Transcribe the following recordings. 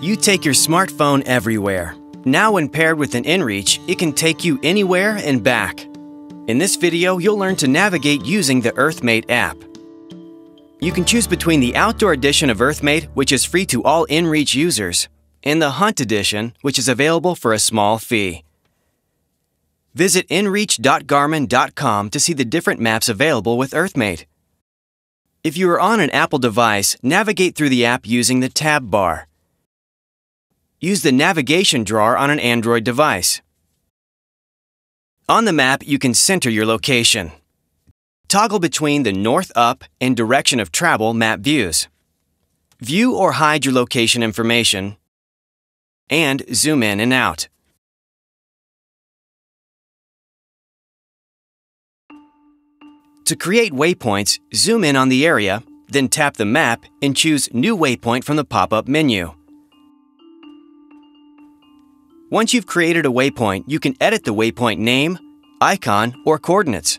You take your smartphone everywhere. Now when paired with an inReach, it can take you anywhere and back. In this video, you'll learn to navigate using the Earthmate app. You can choose between the Outdoor Edition of Earthmate, which is free to all inReach users, and the Hunt Edition, which is available for a small fee. Visit inreach.garmin.com to see the different maps available with Earthmate. If you are on an Apple device, navigate through the app using the tab bar. Use the navigation drawer on an Android device. On the map, you can center your location. Toggle between the North Up and Direction of Travel map views. View or hide your location information. And zoom in and out. To create waypoints, zoom in on the area, then tap the map and choose New Waypoint from the pop-up menu. Once you've created a waypoint, you can edit the waypoint name, icon, or coordinates.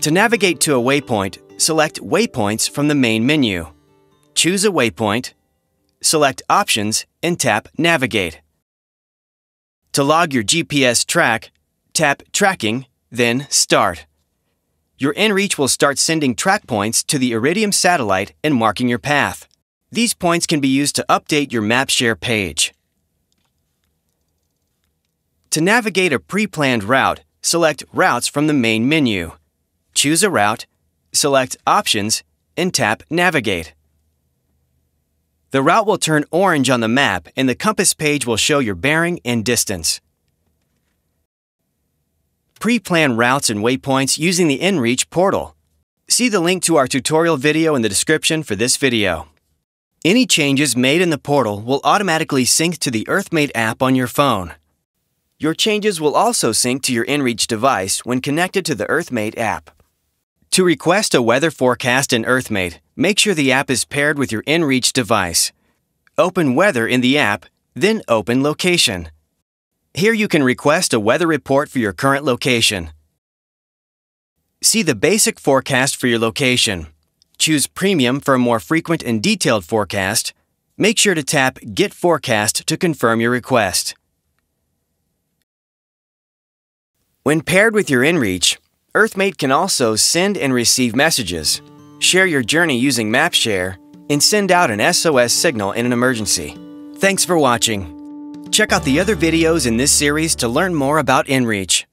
To navigate to a waypoint, select Waypoints from the main menu. Choose a waypoint, select Options, and tap Navigate. To log your GPS track, tap Tracking, then Start. Your inReach will start sending track points to the Iridium satellite and marking your path. These points can be used to update your MapShare page. To navigate a pre-planned route, select Routes from the main menu. Choose a route, select Options, and tap Navigate. The route will turn orange on the map and the compass page will show your bearing and distance. Pre-plan routes and waypoints using the InReach portal. See the link to our tutorial video in the description for this video. Any changes made in the portal will automatically sync to the Earthmate app on your phone. Your changes will also sync to your InReach device when connected to the Earthmate app. To request a weather forecast in Earthmate, make sure the app is paired with your inReach device. Open Weather in the app, then open Location. Here you can request a weather report for your current location. See the basic forecast for your location. Choose Premium for a more frequent and detailed forecast. Make sure to tap Get Forecast to confirm your request. When paired with your inReach, Earthmate can also send and receive messages, share your journey using MapShare, and send out an SOS signal in an emergency. Thanks for watching. Check out the other videos in this series to learn more about inReach.